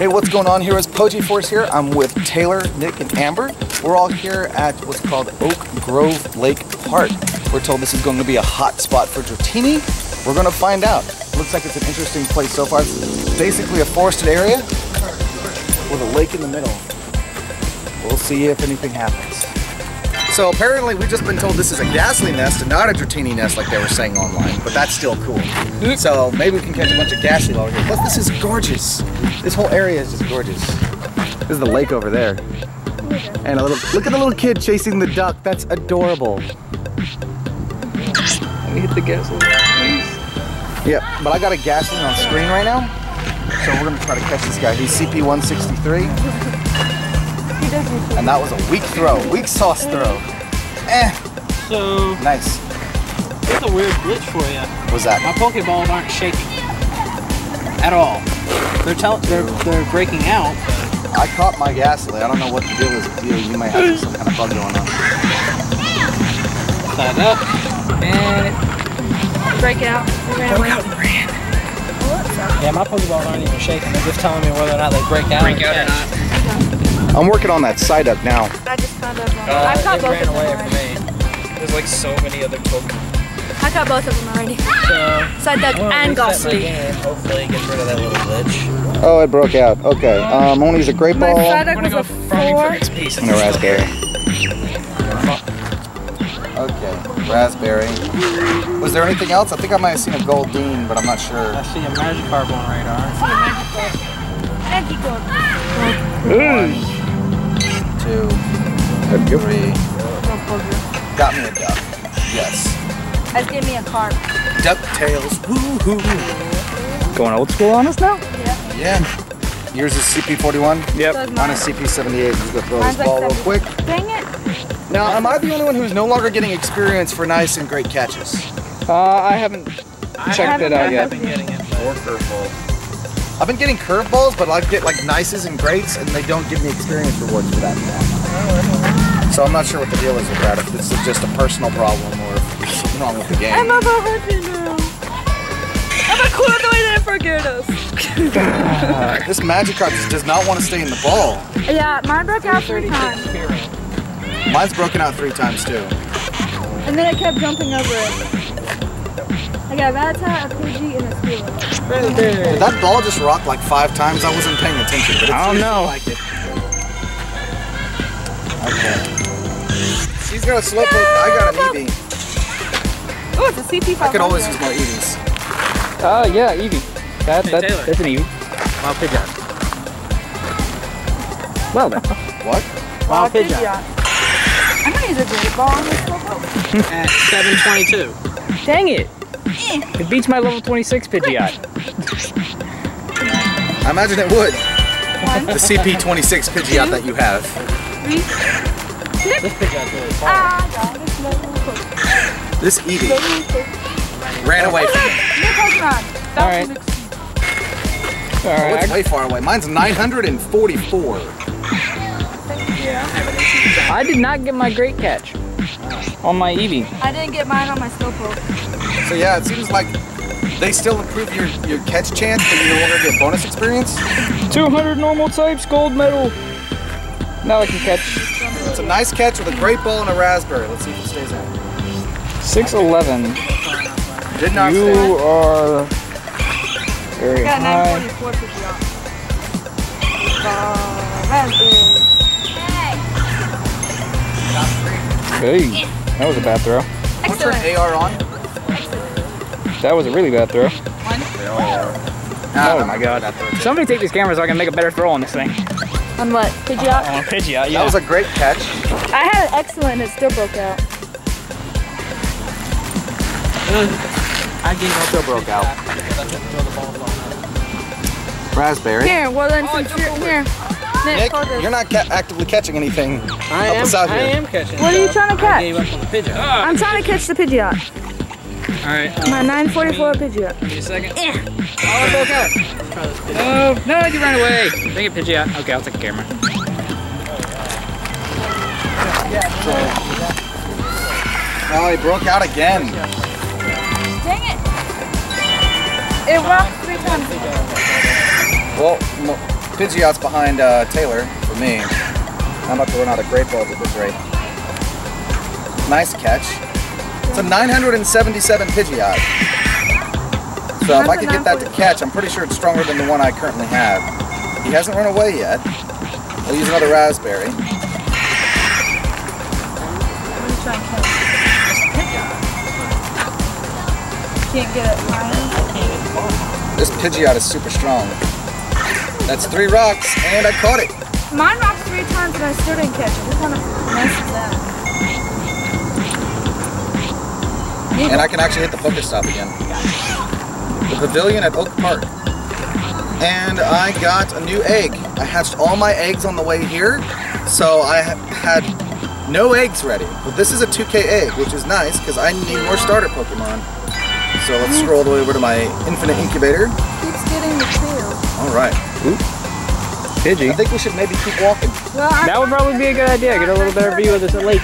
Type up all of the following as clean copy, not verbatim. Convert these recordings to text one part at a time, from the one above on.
Hey, what's going on, heroes? Pogiforce here. I'm with Taylor, Nick, and Amber. We're all here at what's called Oak Grove Lake Park. We're told this is going to be a hot spot for Dratini. We're going to find out. Looks like it's an interesting place so far. It's basically a forested area with a lake in the middle. We'll see if anything happens. So apparently we've just been told this is a Gastly nest and not a Dratini nest like they were saying online, but that's still cool. So maybe we can catch a bunch of Gastly over here. Plus, this is gorgeous. This whole area is just gorgeous. This is the lake over there. And a little, look at the little kid chasing the duck. That's adorable. Let me hit the gas line, please. Yeah, but I got a Gastly on screen right now, so we're gonna try to catch this guy. He's CP 163. And that was a weak throw, weak sauce throw. So nice. That's a weird glitch for you. What's that? My Pokeballs aren't shaking at all. They're breaking out. I caught my Gastly. I don't know what the deal is with you. You might have some kind of bug going on. Set it up and break out. Break out. Yeah, my Pokeballs aren't even shaking. They're just telling me whether or not they break out or not. I'm working on that Psyduck now. I just found out. I caught both of them already. There's like so many other Pokemon. I caught both of them already. So, Psyduck and Gastly. Hopefully get rid of that little glitch. Oh, it broke out. Okay. I'm gonna use a great ball. I'm gonna go raspberry. Okay, raspberry. Was there anything else? I think I might have seen a Golduck, but I'm not sure. I see a Magikarp on radar. I see a Magikarp. 2, 3. Got me a duck. Yes. That gave me a carp. DuckTales. Woohoo. Going old school on us now? Yeah. Yeah. Yours is CP 41? Yep. Mine is CP 78. Just gonna throw this ball real quick. Dang it. Now, am I the only one who's no longer getting experience for nice and great catches? I haven't checked it out yet. I haven't been getting it. Or curveball. I've been getting curveballs, but I get like nices and greats, and they don't give me experience rewards for that anymore. So I'm not sure what the deal is with that, if this is just a personal problem or if it's something wrong with the game. I'm about happy now. I'm a cool doing that for Gyarados. This Magikarp just does not want to stay in the ball. Yeah, mine broke out 3 times. Mine's broken out 3 times too. And then I kept jumping over it. I got Rattata, a Pidgey, and a Snorlax. Right. That ball just rocked like 5 times. I wasn't paying attention, but I don't know. Like it. Okay. She's got a Slowpoke. No, I got an Eevee. Oh, it's a CP 500. I could always use more Eevees. Oh, yeah, Eevee. That's an Eevee. Wild Pidgeot. Well then. What? Wild Pidgeot. I'm going to use a great ball on this Slowpoke. At 722. Dang it. It beats my level 26 Pidgeot. I imagine it would. The CP 26 Pidgeot that you have. This Pidgeot's really far. This Eevee ran away from me. Alright. It's way far away. Mine's 944. I did not get my great catch on my Eevee. I didn't get mine on my Slowpoke. So yeah, it seems like they still improve your catch chance, but you no longer get bonus experience. 200 normal types, gold medal. Now I can catch. It's a nice catch with a great ball and a raspberry. Let's see if it stays out. 611. Did not stay. You are very high. Hey, that was a bad throw. What's your AR on? That was a really bad throw. Oh my god. Somebody take these cameras so I can make a better throw on this thing. On what? Pidgeot? On Pidgeot, yeah. That was a great catch. I had an excellent, it still broke out. I gave up. Still broke out. Raspberry. Here, well then, since you're here. Nick, you're not actively catching anything. I am catching. What are you trying to catch? I gave up on the Pidgeot. I'm trying to catch the Pidgeot. Alright. My 944 Pidgeot. Give me a second. Yeah. Oh, it broke out. Oh, no, you ran away. Bring it, Pidgeot. Okay, I'll take the camera. Oh, he broke out again. Dang it. It rocked 3 times. Well, Pidgeot's behind Taylor for me. I'm about to run out of great balls at this rate. Nice catch. It's a 977 Pidgeot. So if I could get that to catch, I'm pretty sure it's stronger than the one I currently have. He hasn't run away yet. I'll use another raspberry. Can't get it right. This Pidgeot is super strong. That's 3 rocks, and I caught it. Mine rocked 3 times, and I still didn't catch it. What kind of mess is that? And I can actually hit the Pokestop again. The pavilion at Oak Park. And I got a new egg. I hatched all my eggs on the way here, so I had no eggs ready. But this is a 2K egg, which is nice, because I need more starter Pokemon. So let's scroll all the way over to my infinite incubator. Keeps getting the tail. All right. Oop. Pidgey. I think we should maybe keep walking. Well, that would probably be a good idea. Get a little better view of this lake.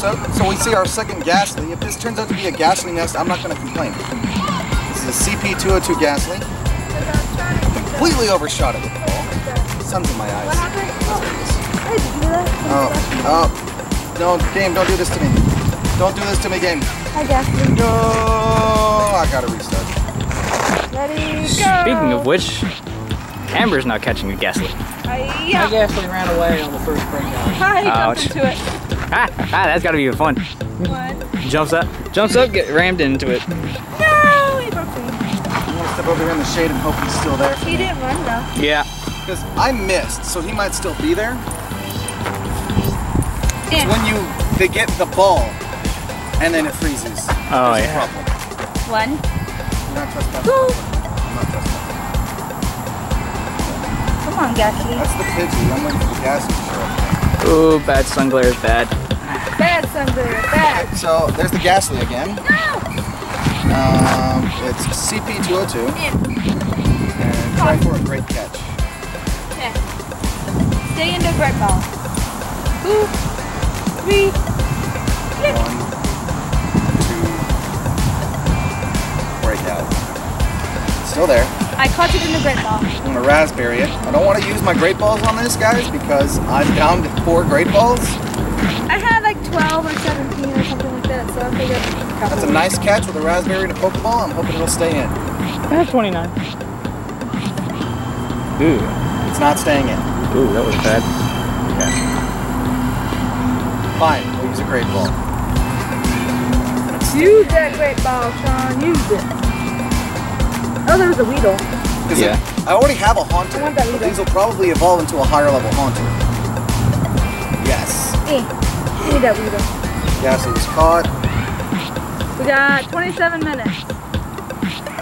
So we see our second Gastly. If this turns out to be a Gastly nest, I'm not going to complain. This is a CP202 Gastly. Completely overshot it with the ball. Sun's in my eyes. Oh, no, game, don't do this to me. Don't do this to me, game. I guess. No, I gotta restart. Ready, go. Speaking of which, Amber's not catching a Gastly. Yeah. My Gastly ran away on the first spring down. He jumped into it. That's gotta be even fun. What? Jumps up, get rammed into it. Over here in the shade and hope he's still there. He didn't run though. Yeah. Because I missed, so he might still be there. Yeah. It's when they get the ball and then it freezes. Oh, there's yeah. One. You're not trespassing. I'm not trespassing. Come on, Gastly. That's the Pidgey. I'm looking for the Gastly. Ooh, bad sun glare is bad. Bad sun glare is bad. Right, so there's the Gastly again. No! It's CP202, and try for a great catch. Yeah. Stay in the great ball. 2, 3, click. 1, 2, break out. Still there. I caught it in the great ball. I'm gonna raspberry it. I don't want to use my great balls on this, guys, because I've downed 4 great balls. I had like 12 or 17 or something like that, so I figured. That's a nice catch with a raspberry and a Pokeball. I'm hoping it'll stay in. I have 29. Ooh. It's not staying in. Ooh, that was bad. Okay. Fine, we'll use a great ball. Use that great ball, Sean. Use it. Oh, there was a Weedle. Yeah. I already have a Haunter. I want that Weedle. But these will probably evolve into a higher level Haunter. Yes. Hey, give me that Weedle. Yeah, so it was caught. We got 27 minutes.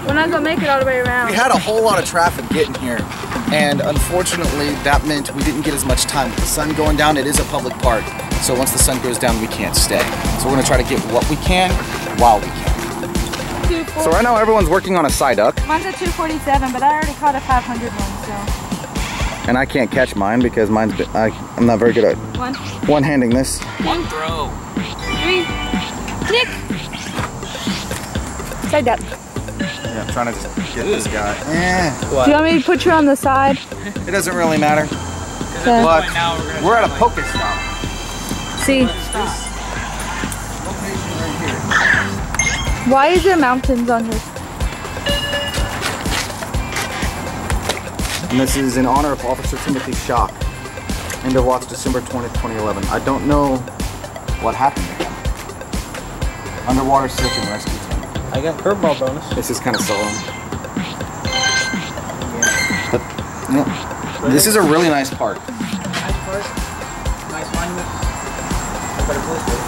We're not gonna make it all the way around. We had a whole lot of traffic getting here, and unfortunately, that meant we didn't get as much time. With the sun going down, it is a public park, so once the sun goes down, we can't stay. So we're gonna try to get what we can while we can. So right now, everyone's working on a Psyduck. Mine's at 247, but I already caught a 500 one, so. And I can't catch mine because mine's been, I'm not very good at one-handing this. One throw. 3, click. Psyduck. Yeah, I'm trying to just get this guy. Yeah. Do you want me to put you on the side? It doesn't really matter. Okay. Look, we're at a Pokestop. See. Why is there mountains on here? And this is in honor of Officer Timothy Schock. End of watch December 20th, 2011. I don't know what happened to him. Underwater search and rescue. I got curveball bonus. This is kind of solo. Yeah. But, yeah. This is a really nice park. Nice park. Nice monument. A better place for it.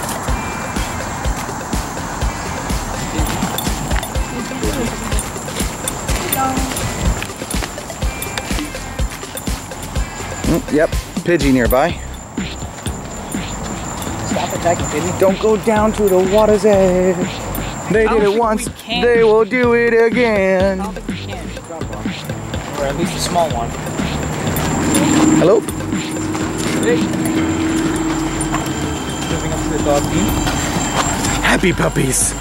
Yep, Pidgey nearby. Stop attacking, Pidgey. Don't go down to the water's edge. They did it once, they will do it again. I don't think we can. Or at least a small one. Hello? Hey. the doggy. Happy puppies.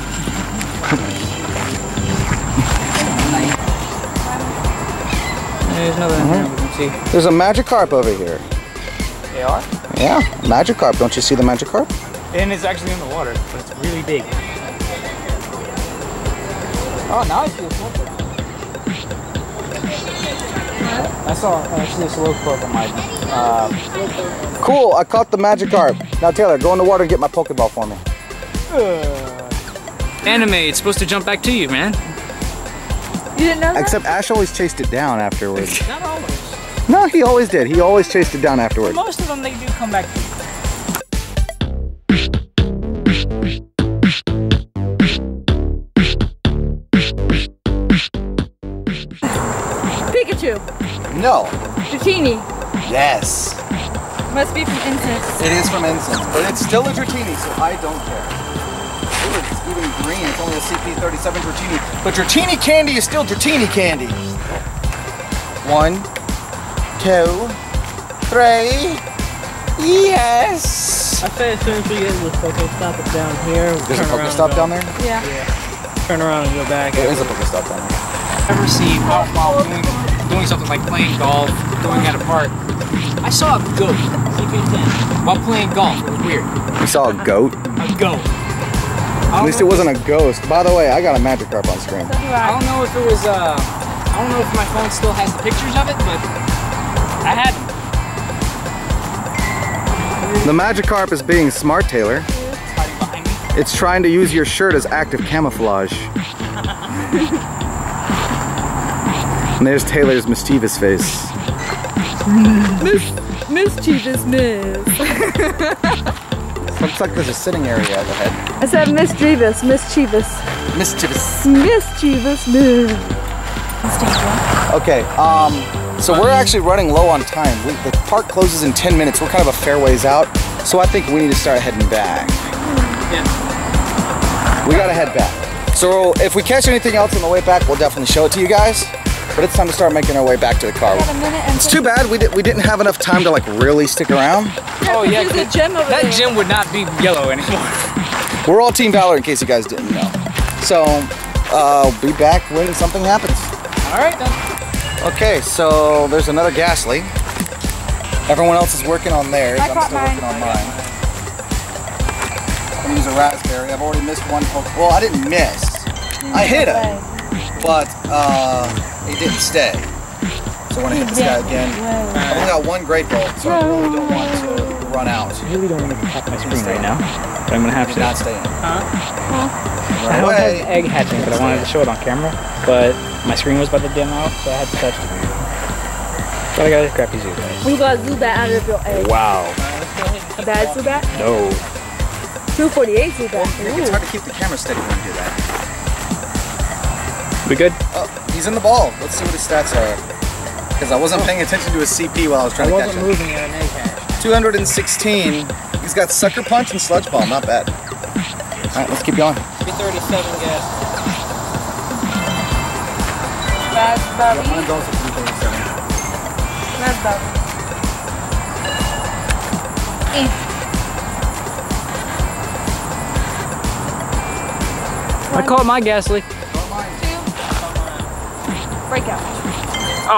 There's another one we can see. There's a Magikarp over here. They are? Yeah, Magikarp. Don't you see the Magikarp? And it's actually in the water, but it's really big. Oh, now I see a slow poke. I saw actually a slow poke on my... Cool, I caught the Magikarp. Now Taylor, go in the water and get my Pokeball for me. Anime, it's supposed to jump back to you, man. You didn't know that? Except Ash always chased it down afterwards. Not always. No, he always did. He always chased it down afterwards. Most of them, they do come back to you. No. Dratini. Yes. Must be from incense. It is from incense, but it's still a Dratini, so I don't care. Ooh, it's even green. It's only a CP37 Dratini. But Dratini candy is still Dratini candy. 1, 2, 3. Yes. I say as soon as we get to the Pokestop down here. There's a Pokestop down there? Yeah. Turn around and go back. There is a Pokestop down there. I've never seen doing something like playing golf, going at a park. I saw a goat while playing golf. It was weird. You saw a goat? A goat. At least it wasn't a ghost. By the way, I got a Magikarp on screen. I don't know if it was, I don't know if my phone still has the pictures of it, but I had them. The Magikarp is being smart, Taylor. It's hiding behind me. It's trying to use your shirt as active camouflage. And there's Taylor's mischievous face. Mischievousness. Looks like there's a sitting area ahead. I said mischievous, mischievous. Mischievous. Mischievousness. Okay, so we're actually running low on time. The park closes in 10 minutes. We're kind of a fair ways out, so I think we need to start heading back. Yeah. We gotta head back. So if we catch anything else on the way back, we'll definitely show it to you guys. But it's time to start making our way back to the car. It's too bad we didn't have enough time to like really stick around. Oh yeah, that gym would not be yellow anymore. We're all Team Valor in case you guys didn't know. So be back when something happens. All right then. Okay, so there's another Gastly. Everyone else is working on theirs. I'm still working on mine. I'm gonna use a raspberry. I've already missed one poke. Well, I didn't miss. I hit it, but it didn't stay. So I want to hit this guy again. I've only got one great ball, so I really don't want to run out. I really don't want to pop my screen right now, but I'm going to have to. Not stay in. Right I don't have egg hatching, but I wanted to show it on camera. But my screen was about to dim out, so I had to touch the video. But I got a crappy zoo guys. We got Zubat out of your egg. Wow. A bad Zubat? No. 248 Zubat. Well, it's hard to keep the camera steady when you do that. We good? Oh, he's in the ball. Let's see what his stats are. Because I wasn't paying attention to his CP while I was trying to catch him. I wasn't moving an egg hatch. 216. He's got Sucker Punch and Sludge Ball. Not bad. All right, let's keep going. 337, guys. That's Bobby. Mine's also 337. That's Bobby. I caught my Gastly. Breakout. Oh. Oh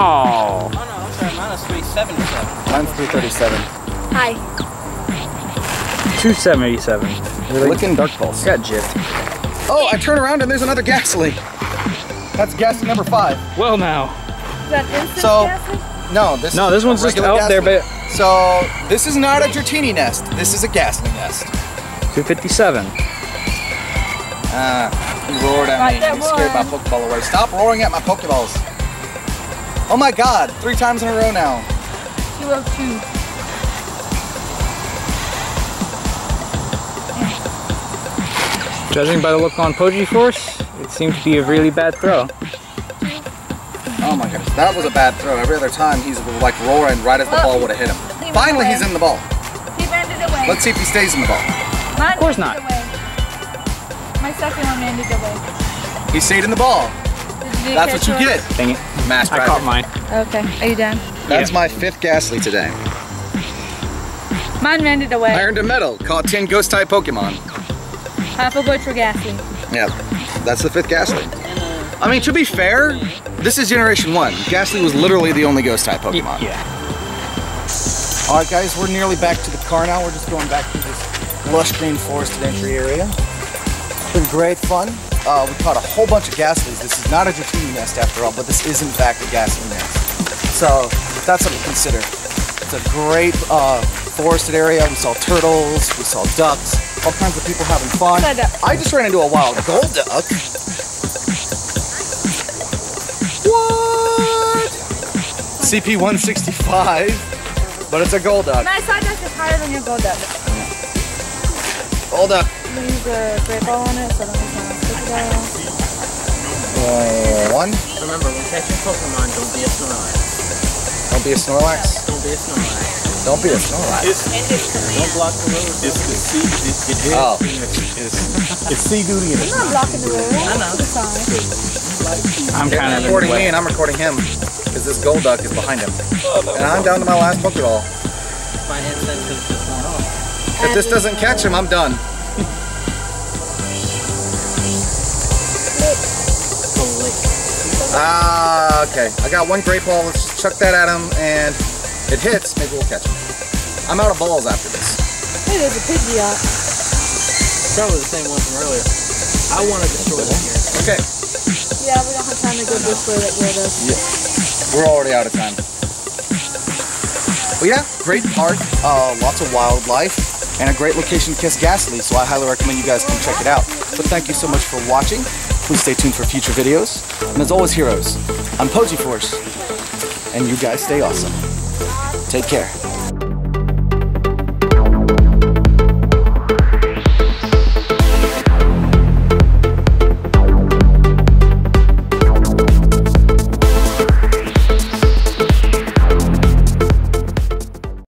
no, I'm sorry, mine is 377. Mine's 337. Hi. 277. Really? Looking dark pulse. Got gypped. Oh, I turn around and there's another Gastly. That's Gastly number 5. Well now. Is that instant Gastly? No, this one's just out there, but so this is not a Dratini nest. This is a Gastly nest. 257. You roared at me. You scared my Pokeball away. Stop roaring at my Pokeballs. Oh my god, 3 times in a row now. 202. Judging by the look on Pogiforce, it seems to be a really bad throw. Oh my goodness, that was a bad throw. Every other time he's like roaring right as the ball would have hit him. Finally, he's in the ball. He landed away. Let's see if he stays in the ball. Of course not. My second one landed away. He stayed in the ball. That's what you get. Dang it. Mass practice. I caught mine. Okay. Are you done? That's my 5th Gastly today. Mine ended away. Iron to metal. Call 10 ghost type Pokemon. Half a vote for Gastly. Yeah, that's the 5th Gastly. I mean, to be fair, this is Generation 1. Gastly was literally the only ghost type Pokemon. Yeah. Alright guys, we're nearly back to the car now. We're just going back to this lush green forested entry area. It's been great fun. We caught a whole bunch of Gastlys. This is not a Dratini nest after all, but this is in fact a Gastly nest. So, that's something to consider. It's a great forested area. We saw turtles, we saw ducks, all kinds of people having fun. I just ran into a wild Golduck. What? CP 165, but it's a Golduck. My Psyduck is higher than your Golduck. Golduck. I'm going to use a great ball on it, so I don't think I'm going to stick it down. One. Remember, when catching Pokemon, don't be a Snorlax. Don't be a Snorlax? Don't be a Snorlax. Don't be a Snorlax. Don't block the road. It's the sea. It's sea duty. I'm not blocking the road. I know. It's fine. I'm kind of recording me and I'm recording him because this Golduck is behind him. And I'm down to my last Pokeball. My headset is just not on. If this doesn't catch him, I'm done. Ah, okay. I got one great ball. Let's just chuck that at him and. It hits, maybe we'll catch it. I'm out of balls after this. Hey, there's a Pidgeot. Probably the same one from earlier. I want to destroy it here. Okay. Yeah, we don't have time to go destroy that yet, though. Yeah. We're already out of time. Well, yeah, great park, lots of wildlife, and a great location to catch Gastly, so I highly recommend you guys come check it out. But thank you so much for watching. Please stay tuned for future videos. And as always, heroes, I'm Pogiforce, and you guys stay awesome. Take care.